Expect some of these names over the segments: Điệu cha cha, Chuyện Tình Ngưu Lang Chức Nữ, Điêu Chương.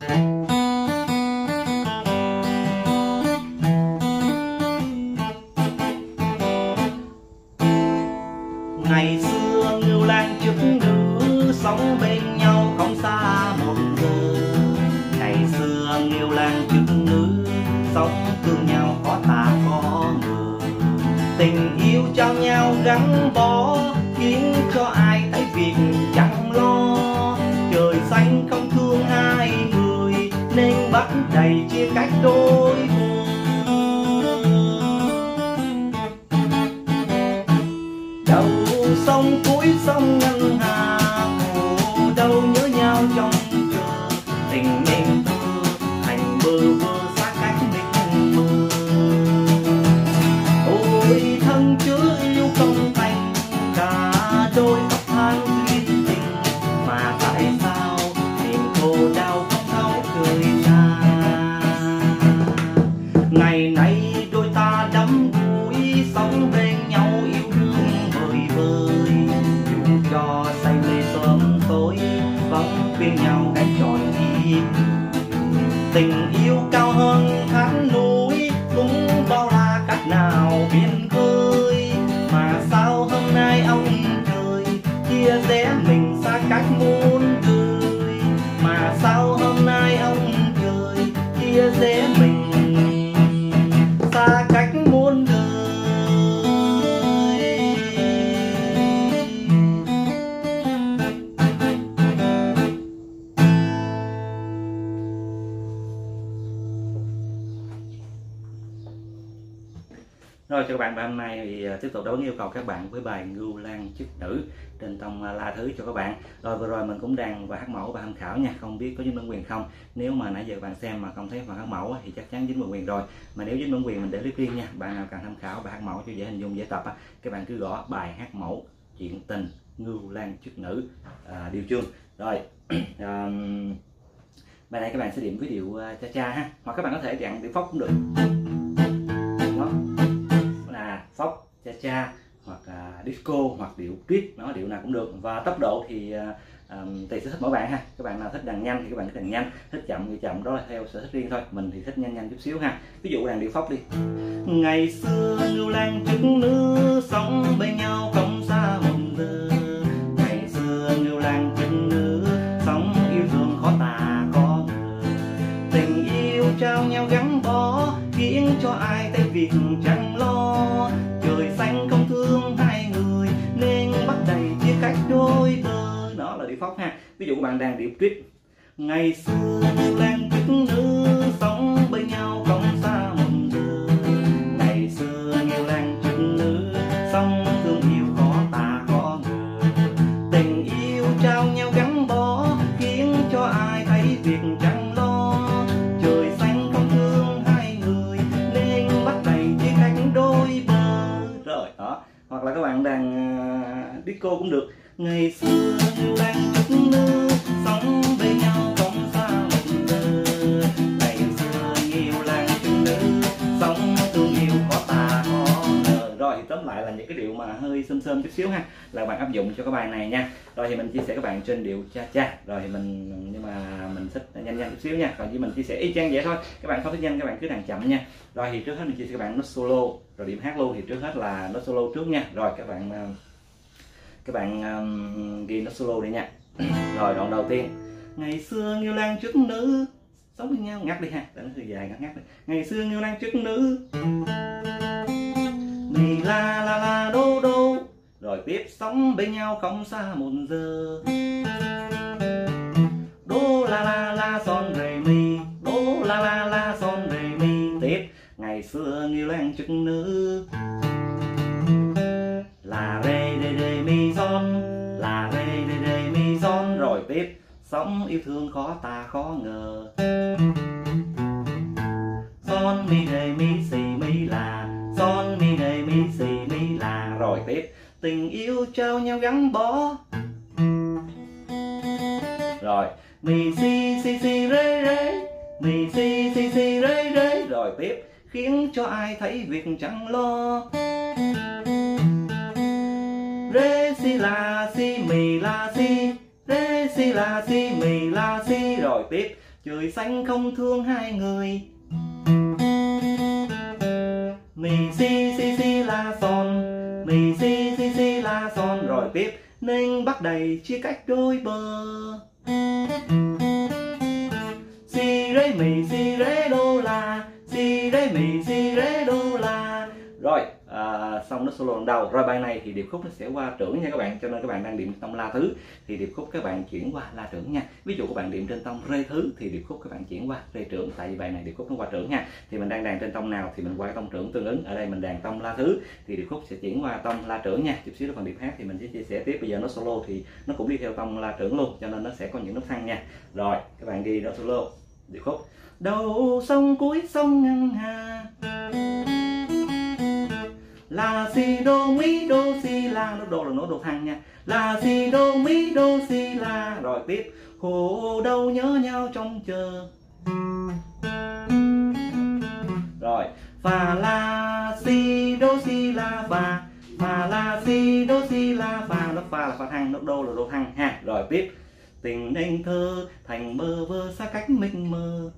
Ngày xưa Ngưu Lang chức nữ sống bên nhau không xa một giờ. Ngày xưa Ngưu Lang chức nữ sống thương nhau có ta có người. Tình yêu cho nhau gắn bó khiến cho ai thấy việc chẳng lo. Trời xanh không thương hai người nên bắt đầy chia cách đôi vùng. Đầu sông cuối sông ngân hà, đâu nhớ nhau trong chờ. Tình nên thơ thành bơ vơ xa cách mình mơ. Ôi thân chứa yêu không thành, cả đôi tóc than duyên tình. Mà tại sao tình khổ đau không thấu cười ta? Ngày nay đôi ta đắm đuối sống bên nhau yêu đương. Cho say mê sớm tối vẫn khuyên nhau cách tròn đi. Tình yêu cao hơn thác núi cũng bao la cách nào biên khơi. Mà sao hôm nay ông trời chia rẽ mình xa cách muôn đời. Mà sao hôm nay ông trời chia rẽ mình xa cách muôn đời. Rồi cho các bạn, hôm nay thì tiếp tục đáp ứng yêu cầu các bạn với bài Ngưu Lang chức nữ trên tông La Thứ cho các bạn. Rồi vừa rồi mình cũng đàn và hát mẫu và tham khảo nha, không biết có dính bản quyền không. Nếu mà nãy giờ bạn xem mà không thấy phần hát mẫu thì chắc chắn dính bản quyền rồi. Mà nếu dính bản quyền mình để clip riêng nha. Bạn nào cần tham khảo bài hát mẫu cho dễ hình dung dễ tập á, các bạn cứ gõ bài hát mẫu Chuyện Tình Ngưu Lang chức nữ điều chương. Rồi bài này các bạn sẽ điểm với điệu cha cha ha, hoặc các bạn có thể dạng điệu phóc cũng được. Phóc, cha cha hoặc disco hoặc điệu tuyết, nó điệu nào cũng được. Và tốc độ thì tùy sở thích mỗi bạn ha. Các bạn nào thích đàn nhanh thì các bạn thích đàn nhanh, thích chậm thì chậm, đó là theo sở thích riêng thôi. Mình thì thích nhanh nhanh chút xíu ha. Ví dụ đàn điệu phóc đi. Ngày xưa Ngưu Lang chức nữ sống bên nhau không xa một giờ. Ngày xưa Ngưu Lang chức nữ sống yêu thương khó tả có người. Tình yêu trao nhau gắn bó khiến cho ai thấy việc chẳng lo. Trời xanh không thương hai người nên bắt đầy chia cách đôi bờ. Đó là điệu phóc ha. Ví dụ các bạn đang điệu tuyết. Ngày xưa Ngưu Lang chức nữ sống bên nhau không xa một giờ. Ngày xưa Ngưu Lang chức nữ sống thương yêu có ta có người. Tình yêu trao nhau gắn bó khiến cho ai thấy việc chẳng lo. Trời xanh không thương hai người nên bắt đầy chia cách đôi bờ. Rồi đó, hoặc là các bạn đang disco cũng được. Ngày xưa Ngưu Lang chức nữ sống bên nhau không xa một giờ. Ngày xưa Ngưu Lang chức nữ sống thương yêu có ta có người. Rồi thì tóm lại là những cái điệu mà hơi sơm sơm chút xíu ha, là bạn áp dụng cho cái bài này nha. Rồi thì mình chia sẻ các bạn trên điệu cha cha. Rồi thì mình, nhưng mà mình thích nhanh nhanh chút xíu nha. Còn như mình chia sẻ y chang vậy thôi. Các bạn không thích nhanh các bạn cứ đàn chậm nha. Rồi thì trước hết mình chia sẻ các bạn nốt solo. Rồi điểm hát luôn thì trước hết là nốt solo trước nha. Rồi các bạn ghi nốt solo đi nha. Rồi đoạn đầu tiên. Ngày xưa Ngưu Lang chức nữ sống với nhau, ngắt đi ha, để nó hơi dài ngắt đi. Ngày xưa Ngưu Lang chức nữ. Mình la đô đô. Rồi tiếp sống bên nhau không xa một giờ. Đô la son rề mi. Đô la son rề mi. Tiếp. Ngày xưa Ngưu Lang chức nữ. Là rê mi son. Là rê mi son. Rồi tiếp. Sống yêu thương khó ta khó ngờ. Son mi rê mi si mi là. Son mi rê mi si mi là. Rồi tiếp. Tình yêu trao nhau gắn bó. Rồi mi si rê. Mi si rê. Rồi tiếp. Khiến cho ai thấy việc chẳng lo. Rê si la si mi la si. Rê si la si mi la si. Rồi tiếp. trời xanh không thương hai người. Mì xì xì xì la son, mì xì xì xì la son. Rồi tiếp Ninh Bắc đầy chia cách đôi bờ. Xì rê mì xì rê đô la, xì rê mì xì rê đô la. Rồi xong nó solo lần đầu. Rồi bài này thì điệp khúc nó sẽ qua trưởng nha các bạn. Cho nên các bạn đang điểm tông la thứ thì điệp khúc các bạn chuyển qua la trưởng nha. Ví dụ các bạn điểm trên tông rê thứ thì điệp khúc các bạn chuyển qua rê trưởng. Tại vì bài này điệp khúc nó qua trưởng nha. Thì mình đang đàn trên tông nào thì mình qua tông trưởng tương ứng. Ở đây mình đàn tông la thứ thì điệp khúc sẽ chuyển qua tông la trưởng nha. Chút xíu nữa phần điệp hát thì mình sẽ chia sẻ tiếp. Bây giờ nó solo thì nó cũng đi theo tông la trưởng luôn, cho nên nó sẽ có những nốt thăng nha. Rồi các bạn đi nó solo điệp khúc đầu sông cuối sông ngân hà. La si đô mi đô si la, nó đô là nó đô thăng nha. La si đô mi đô si la. Rồi tiếp khổ đau nhớ nhau trong chờ. Rồi và la si đô si la và, mà la si đô si la và, nó pha là pha thăng, nó đô là đô thăng ha. Rồi tiếp tình anh thơ thành bơ vơ xa cách mình mơ.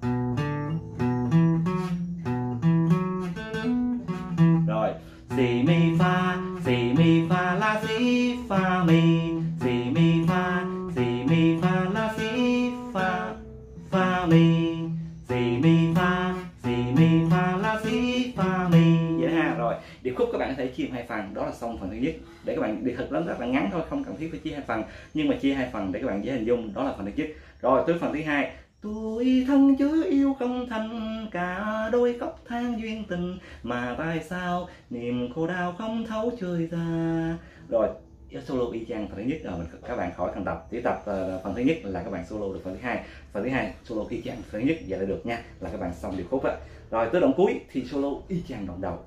Si mi fa la si fa mi, si mi fa la si fa fa mi, si mi fa la si fa mi. Vậy ha. Rồi điệp khúc các bạn có thể chia hai phần, đó là xong phần thứ nhất. Để các bạn đi thực lắm, rất là ngắn thôi, không cần thiết phải chia hai phần, nhưng mà chia hai phần để các bạn dễ hình dung, đó là phần thứ nhất. Rồi tới phần thứ hai. Tuổi thân chứ yêu không thành, cả đôi cốc than duyên tình, mà tại sao niềm khổ đau không thấu trời ra. Rồi solo y chang phần thứ nhất rồi, các bạn khỏi cần tập. Tiếp tập phần thứ nhất là các bạn solo được phần thứ hai. Phần thứ hai solo y chang phần thứ nhất, vậy là được nha, là các bạn xong điệp khúc á. Rồi tới đoạn cuối thì solo y chang đoạn đầu.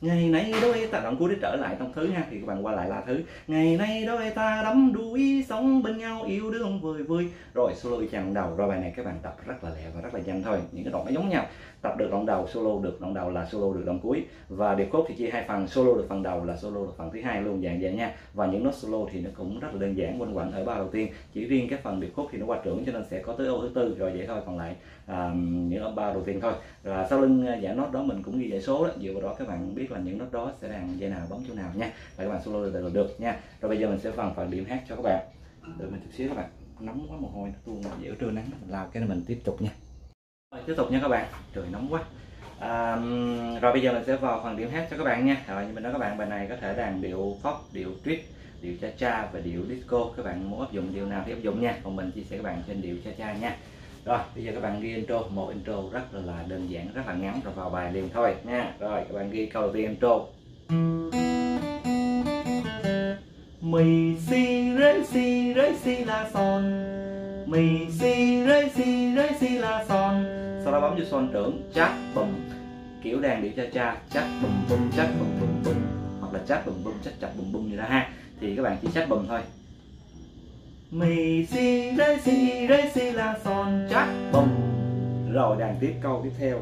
Ngày nay đôi ta, đoạn cuối để trở lại tông thứ ha, thì các bạn qua lại la thứ. Ngày nay đôi ta đắm đuối sống bên nhau yêu đương vời vơi. Rồi solo y chang đầu. Rồi bài này các bạn tập rất là lẹ và rất là nhanh thôi, những cái đoạn nó giống nhau. Tập được đoạn đầu, solo được đoạn đầu là solo được đoạn cuối. Và điệp khúc thì chia hai phần, solo được phần đầu là solo được phần thứ hai luôn, dạng vậy nha. Và những nốt solo thì nó cũng rất là đơn giản, quanh quẩn ở ba đầu tiên. Chỉ riêng cái phần điệp khúc thì nó qua trưởng cho nên sẽ có tới ô thứ tư. Rồi vậy thôi, còn lại những ba đầu tiên thôi. Rồi sau lưng dạng nốt đó mình cũng ghi dãy số đó, dựa vào đó các bạn biết là những nốt đó sẽ đàn dây nào bấm chỗ nào nha. Và các bạn solo được nha. Rồi bây giờ mình sẽ vào phần điểm hát cho các bạn. Đợi mình chút xíu các bạn, nóng quá mồ hôi nó tuôn, dễ trưa nắng mình làm cái này, mình tiếp tục nha. Tiếp tục nha các bạn, trời nóng quá. Rồi bây giờ mình sẽ vào phần điểm hát cho các bạn nha. Rồi như mình nói các bạn, bài này có thể đàn điệu pop, điệu trip, điệu cha cha và điệu disco. Các bạn muốn áp dụng điệu nào thì áp dụng nha, còn mình chia sẻ các bạn trên điệu cha cha nha. Rồi bây giờ các bạn ghi intro, một intro rất là đơn giản, rất là ngắn, rồi vào bài liền thôi nha. Rồi các bạn ghi câu đầu tiên intro. Mì si rê si la son, mì si rê si la son. Sau đó bấm vô son trưởng, chát bùm, kiểu đàn điệu cha cha, chát bùm bùm bùm, hoặc là chát bùm bùm như đó ha, thì các bạn chỉ chát bùm thôi. Mì rê si la son, chát bùm. Rồi đàn tiếp câu tiếp theo.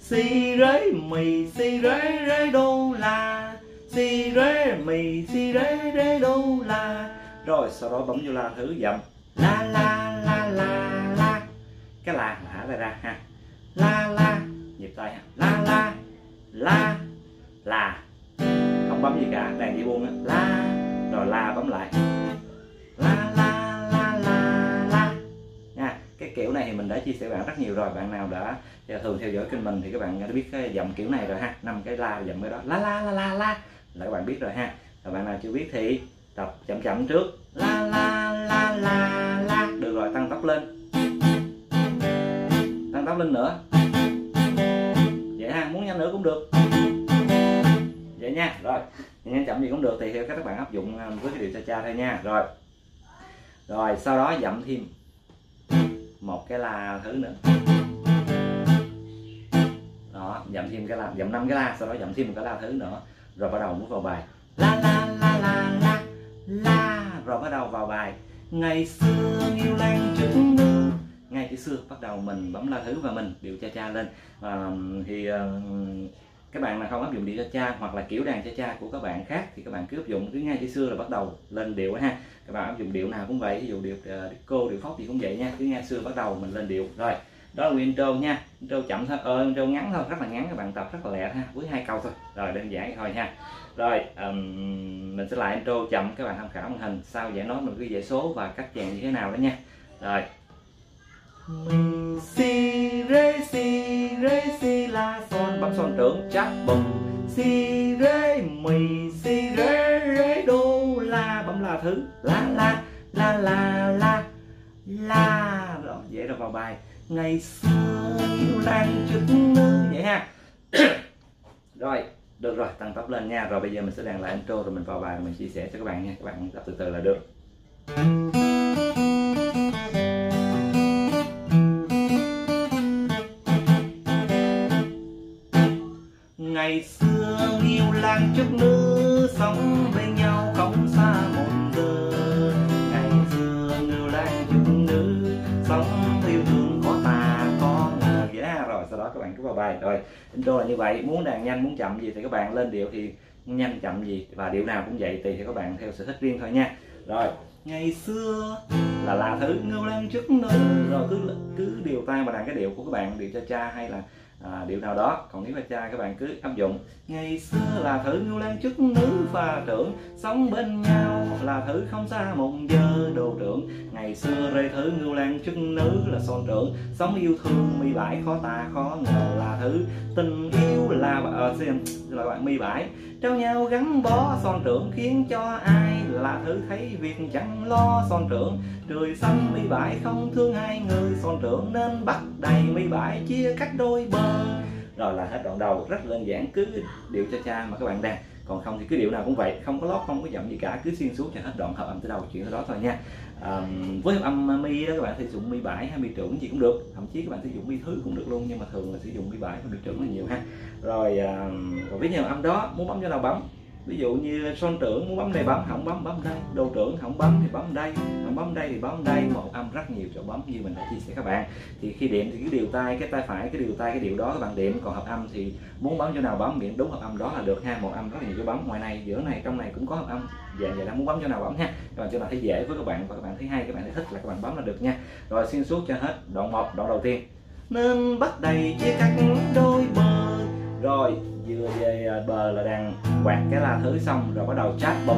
Si rê mì si rê rê đô la, si rê mì si rê rê đô la. Rồi sau đó bấm vô la thứ dậm. La la la la la, cái la thả ra ra ha. La la, nhịp tay ha. La la la la, không bấm gì cả, đàn đi buông á. La rồi la bấm lại. La la la la la nha. Cái kiểu này thì mình đã chia sẻ bạn rất nhiều rồi, bạn nào đã thường theo dõi kênh mình thì các bạn đã biết cái dòng kiểu này rồi ha. 5 cái la dòng cái đó, la la la la la là các bạn biết rồi ha. Và bạn nào chưa biết thì tập chậm chậm trước. La la la la la. Được rồi, tăng tốc lên, tăng tốc lên nữa, vậy ha. Muốn nhanh nữa cũng được, vậy nha. Rồi nhanh chậm gì cũng được, thì theo các bạn áp dụng với cái điệu cha cha thôi nha. Rồi rồi sau đó dậm thêm một cái la thứ nữa đó, dậm thêm cái la, dậm 5 cái la, sau đó dậm thêm một cái la thứ nữa, rồi bắt đầu bước vào bài. La la la la la la. Rồi bắt đầu vào bài. Ngày xưa Ngưu Lang Chức Nữ. Ngay từ xưa bắt đầu mình bấm la thứ và mình điệu cha cha lên. Thì các bạn nào không áp dụng điệu cha cha hoặc là kiểu đàn cha cha của các bạn khác thì các bạn cứ áp dụng cứ ngay từ xưa là bắt đầu lên điệu ha. Các bạn áp dụng điệu nào cũng vậy, ví dụ điệu disco, điệu pop thì cũng vậy nha, cứ ngay xưa bắt đầu mình lên điệu. Rồi Đó là nguyên intro nha, intro chậm thôi, intro ngắn thôi, rất là ngắn các bạn, tập rất là lẹ ha, với 2 câu thôi, rồi đơn giản thôi ha. Rồi mình sẽ lại intro chậm, các bạn tham khảo màn hình sau giải nói mình ghi giải số và cách dàn như thế nào đó nha. Rồi mình si rê la son bấm son trưởng chắc bùng, si rê mi si rê rê đô la bấm la thứ la. Đó dễ rồi, vào bài ngày xưa Ngưu Lang Chức Nữ vậy ha. Rồi được rồi, tăng tốc lên nha. Rồi bây giờ mình sẽ làm lại intro rồi mình vào bài mình chia sẻ cho các bạn nha, các bạn tập từ từ là được. Ngày xưa Ngưu Lang Chức Nữ sống bên nhau không xa một giờ. Ngày xưa Ngưu Lang Chức Nữ sống yêu thương có ta có ngờ vậy ha. Rồi sau đó các bạn cứ vào bài. Rồi intro là như vậy, muốn đàn nhanh muốn chậm gì thì các bạn lên điệu thì nhanh chậm gì và điệu nào cũng vậy, tùy theo các bạn theo sở thích riêng thôi nha. Rồi ngày xưa là thứ Ngưu Lang Chức Nữ, rồi cứ điều tay mà đàn cái điệu của các bạn, điệu cha cha hay là điệu nào đó. Còn nếu là trai các bạn cứ áp dụng ngày xưa là thử Ngưu Lang Chức Nữ và trưởng sống bên nhau là thử không xa một giờ đồ trưởng. Ngày xưa rê thử Ngưu Lang Chức Nữ là son trưởng sống yêu thương mi bãi khó ta khó ngờ là thử tình yêu là xem là bạn mi bãi trao nhau gắn bó son trưởng khiến cho ai là thử thấy việc chẳng lo son trưởng. Trời xanh mi bãi không thương hai người son trưởng nên bắt đầy mi bãi chia cách đôi bờ. Rồi là hết đoạn đầu, rất đơn giản, cứ điệu cha cha mà các bạn đang, còn không thì cứ điệu nào cũng vậy, không có lót không có dậm gì cả, cứ xuyên suốt cho hết đoạn hợp âm tới đầu chuyện tới đó thôi nha. Với hợp âm mi đó các bạn sử dụng mi bãi hay mi trưởng gì cũng được, thậm chí các bạn sử dụng mi thứ cũng được luôn, nhưng mà thường là sử dụng mi bãi và mi trưởng là nhiều ha. Rồi còn với nhiều âm đó muốn bấm chỗ nào bấm, ví dụ như son trưởng muốn bấm này bấm, không bấm bấm đây, đồ trưởng không bấm thì bấm đây, không bấm đây thì bấm đây, một âm rất nhiều chỗ bấm như mình đã chia sẻ các bạn. Thì khi điểm thì cứ điều tay cái tay phải cái điều tay cái điều đó các bạn điểm, còn hợp âm thì muốn bấm chỗ nào bấm, miễn đúng hợp âm đó là được ha. Một âm rất nhiều chỗ bấm, ngoài này giữa này trong này cũng có hợp âm dạng vậy, là muốn bấm chỗ nào bấm ha. Các bạn chỗ nào thấy dễ với các bạn và các bạn thấy hay, các bạn thấy thích là các bạn bấm là được nha. Rồi xuyên suốt cho hết đoạn 1, đoạn đầu tiên nên bắt đầy chia cắt đôi bờ. Rồi vừa về bờ là đàn quạt cái là thứ xong rồi bắt đầu chát bùm,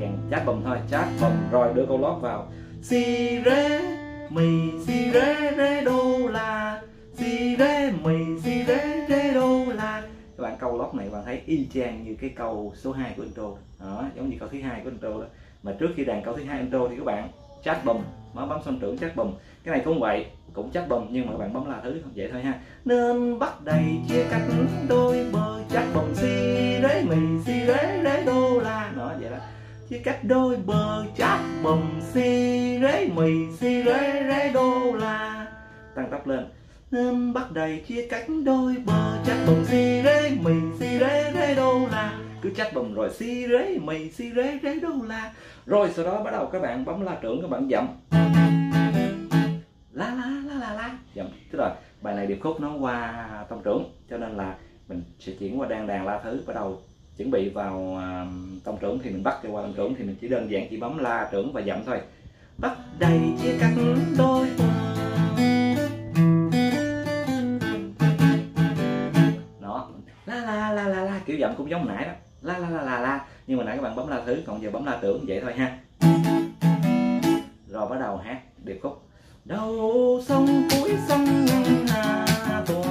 chàng chát bùm thôi, chát bùm rồi đưa câu lót vào si rê mì si rê rê đô la, si rê mì si rê rê đô la. Các bạn câu lót này bạn thấy y chang như cái câu số 2 của intro đó, giống như câu thứ 2 của intro đó. Mà trước khi đàn câu thứ 2 intro thì các bạn chát bùm, nó bấm son trưởng chát bùm, cái này cũng vậy, cũng chát bùm nhưng mà các bạn bấm là thứ không vậy thôi ha. Nên bắt đầy chia cách đôi bờ chát bùm si rế mì si rế rế đô la. Đó vậy đó, chia cách đôi bờ chát bùm si rế mì si rế rế đô la. Tăng tốc lên nên bắt đầy chia cách đôi bờ chát bùm si rế mì si rế rế đô la. Cứ chát bùm rồi si rế mì si rế rế đô la. Rồi sau đó bắt đầu các bạn bấm la trưởng, các bạn dậm la dậm. Tức là bài này điệp khúc nó qua tông trưởng cho nên là mình sẽ chuyển qua đang đàn la thứ, bắt đầu chuẩn bị vào tông trưởng thì mình bắt cho qua tông trưởng, thì mình chỉ đơn giản chỉ bấm la trưởng và dậm thôi. Bắt đầy chia cắt đôi bờ. Đó, la kiểu dậm cũng giống nãy đó, la nhưng mà nãy các bạn bấm la thứ, còn giờ bấm la trưởng vậy thôi ha. Rồi bắt đầu hát điệp khúc đầu sông cuối sông ngân hà tù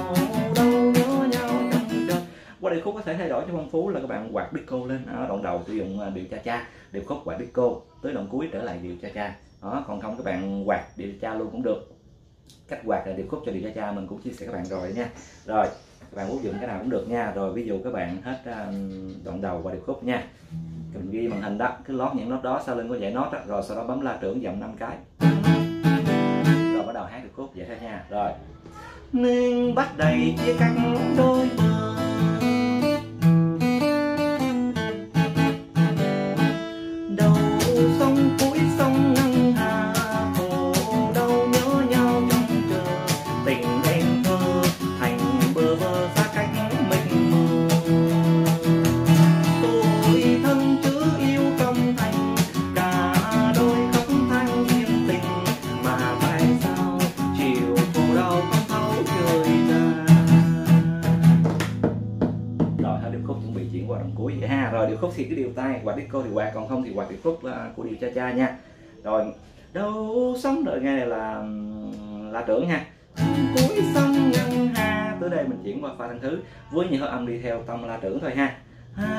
đâu nhớ nhau trong trời. Qua điệp khúc có thể thay đổi cho phong phú là các bạn quạt disco lên. Ở đoạn đầu sử dụng điệu cha cha, điệp khúc quạt disco, tới đoạn cuối trở lại điệu cha cha. Đó, còn không các bạn quạt điệu cha luôn cũng được. Cách quạt là điệp khúc cho điệu cha cha mình cũng chia sẻ các bạn rồi nha. Rồi các bạn muốn dùng cái nào cũng được nha. Rồi ví dụ các bạn hết đoạn đầu qua điệp khúc nha, mình ghi màn hình đó, cứ lót những nốt đó sau lưng có dãy nốt đó, rồi sau đó bấm la trưởng dậm 5 cái rồi bắt đầu hát điệp khúc vậy thôi nha. Rồi nên bắt đầy chia cắt đôi bờ, đầu sông cuối sông ngân hà hồ đâu nhớ nhau trong trời. Tình đen thơ thành bờ vơ xa cách mình mờ, tôi thân chữ yêu công thành cả đôi khóc than duyên tình mà tại sao chiều khổ đau không thấu. điệp khúc thì cứ điệu tay, quạt disco thì quạt, còn không thì quạt điệp khúc của điệu cha cha nha. Rồi đâu sống đợi nghe này là trưởng ha. Cuối sông ngân hà, tới đây mình chuyển qua pha thanh thứ với những hơi âm đi theo tông la trưởng thôi ha.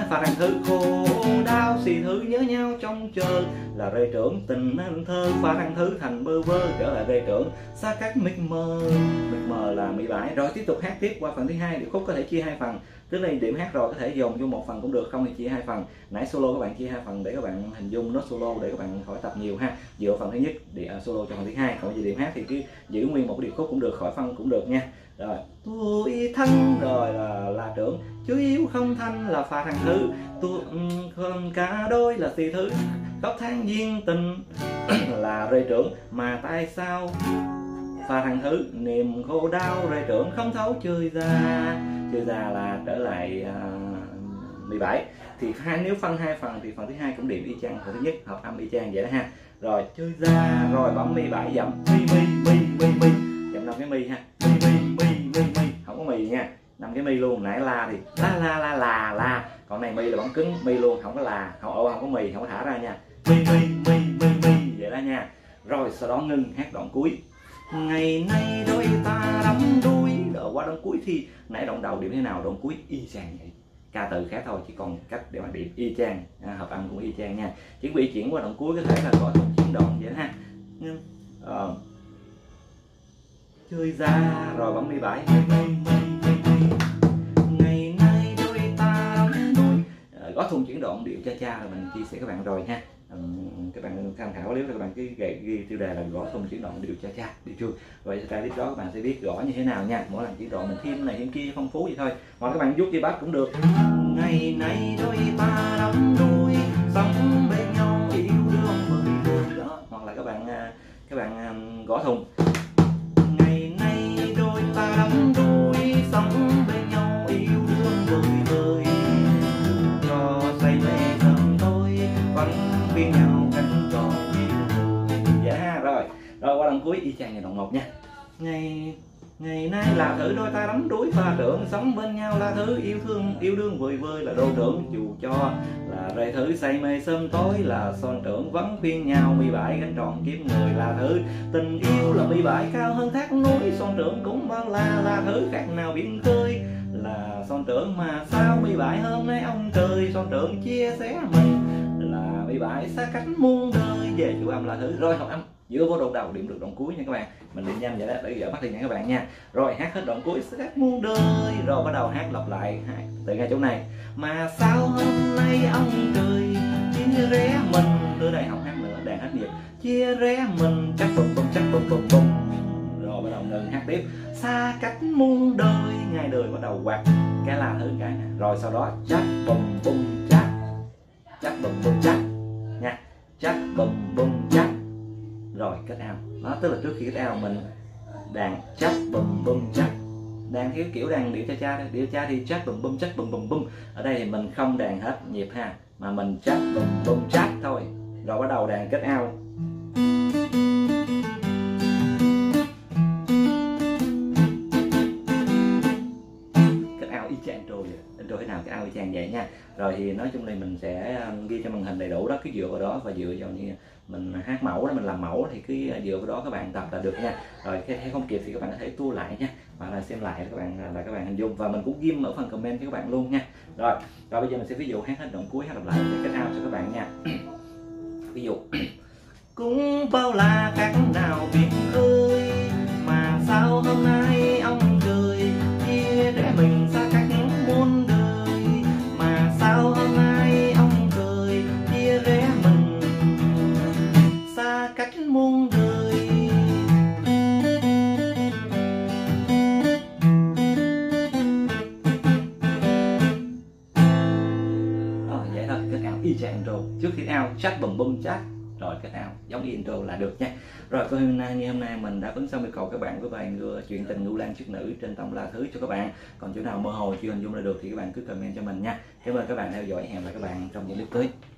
Pha thanh thứ khổ đau xì thứ nhớ nhau trong chờ là rê trưởng tình anh thơ, pha thanh thứ thành bơ vơ trở lại rê trưởng xa cách mịt mờ là 17. Rồi tiếp tục hát tiếp qua phần thứ hai. Điệp khúc có thể chia hai phần, tức là điểm hát rồi có thể dồn vô một phần cũng được, không thì chia hai phần. Nãy solo các bạn chia hai phần để các bạn hình dung nó solo, để các bạn khỏi tập nhiều ha, dựa phần thứ nhất để solo cho phần thứ hai. Còn về điểm hát thì cứ giữ nguyên một cái điệp khúc cũng được, khỏi phân cũng được nha. Rồi tôi thân rồi là trưởng, chứ yêu không thanh là pha thằng thứ, tôi không cả đôi là xì thứ, khóc than duyên tình là rê trưởng, mà tại sao pha thằng thứ niềm khổ đau rê trưởng không thấu chơi ra. Chơi ra là trở lại 17. Thì nếu phân hai phần thì phần thứ hai cũng điểm y chang phần thứ nhất, hợp âm y chang vậy đó ha. Rồi chơi ra rồi bấm 17 dậm mi dậm 5 cái mi ha, mi không có mì nha, 5 cái mi luôn. Nãy la thì la, còn này mi là bấm cứng mi luôn, không có là không có mì, không có thả ra nha, mi vậy đó nha. Rồi sau đó ngưng hát đoạn cuối. Ngày nay đôi ta đắm đuối, đợi qua đoạn cuối thì nãy đoạn đầu điểm thế nào, đoạn cuối y chang vậy, ca từ khác thôi chứ còn cách để bạn điểm y chang, hợp âm cũng y chang nha. Chỉ bị chuyển qua đoạn cuối có thể là gọi là chuyển đoạn vậy đó ha. Chơi ra rồi bấm 17. Ngày nay đôi ta đắm đuối, gót thùng chuyển đoạn điệu cha cha là mình chia sẻ các bạn rồi ha. Các bạn tham khảo nếu các bạn cứ ghi tiêu đề là gõ thùng chuyển động điệu cha cha điệu chuông, vậy ra clip đó các bạn sẽ biết gõ như thế nào nha. Mỗi lần chuyển động mình thêm này thêm kia phong phú vậy thôi, hoặc các bạn vuốt dây bát cũng được. Ngày nay đôi ta đắm đuối sống bên nhau yêu đương mười đó, hoặc là các bạn gõ thùng. Ngày nay đôi ta đắm đuối sống bên nhau yêu đương mười cho say mê thầm tôi vẫn bên nhau cánh tròn vậy ha. Rồi qua đoạn cuối y chang như đoạn 1 nha. Ngày nay là thử đôi ta đắm đuối pha trưởng, sống bên nhau là thứ yêu thương yêu đương vời vơi là đô trưởng, dù cho là rê thứ say mê sớm tối là son trưởng, vẫn khuyên nhau 17 cánh tròn kiếm người là thứ, tình yêu là 17 cao hơn thác núi, son trưởng cũng bao là thứ khác nào biển khơi là son trưởng, mà sao 17 hôm nay ông trời son trưởng chia sẻ mình là 17 xa cánh muôn đời về chủ âm là thứ. Rồi học âm dựa vô đoạn đầu điểm được đoạn cuối nha các bạn, mình điểm nhanh vậy đó để gỡ bắt đi nha các bạn nha. Rồi hát hết đoạn cuối xa cánh muôn đời, rồi bắt đầu hát lặp lại từ ngay chỗ này, mà sao hôm nay ông trời chia rẽ mình, từ đây không hát nữa, đàn hết nhịp chia rẽ mình chắc bùng. Rồi bắt đầu ngừng hát tiếp, xa cánh muôn đời ngay đời bắt đầu quạt cái là thứ cái này. Rồi sau đó chắc bùng bùng chắc nha, chắc bùng bùng chắc, rồi kết ao đó, tức là trước khi kết ao mình đàn chắc bùng bùng chắc, đàn thiếu kiểu đàn điệu cha thôi, điệu cha thì chắc bùng bùng, ở đây thì mình không đàn hết nhịp ha, mà mình chắc bùng bùng chắc thôi. Rồi bắt đầu đàn kết ao, nha. Rồi thì nói chung là mình sẽ ghi cho màn hình đầy đủ đó, cứ dựa vào đó và dựa vào như mình hát mẫu đó, mình làm mẫu thì cứ dựa vào đó các bạn tập là được nha. Rồi khi không kịp thì các bạn có thể tua lại nha, hoặc là xem lại các bạn hình dung, và mình cũng ghim ở phần comment cho các bạn luôn nha. Rồi bây giờ mình sẽ ví dụ hát hết đoạn cuối, hát lặp lại để kết out cho các bạn nha. Ví dụ cũng bao la các nào biển ơi, mà sao hôm nay ông cười chia để mình xa cách muôn đời, sao hôm nay ông cười chia rẽ mình xa cách muôn đời. Rồi vậy thôi, kết out y chang intro, trước khi out chắc bùm bùm chắc, rồi kết out giống y intro là được nha. Rồi coi hôm nay mình đã ứng xong yêu cầu các bạn với bài Chuyện Tình Ngưu Lang Chức Nữ trên tông la thứ cho các bạn. Còn chỗ nào mơ hồ chưa hình dung ra được thì các bạn cứ comment cho mình nha. Cảm ơn các bạn theo dõi, hẹn gặp lại các bạn trong những clip tới.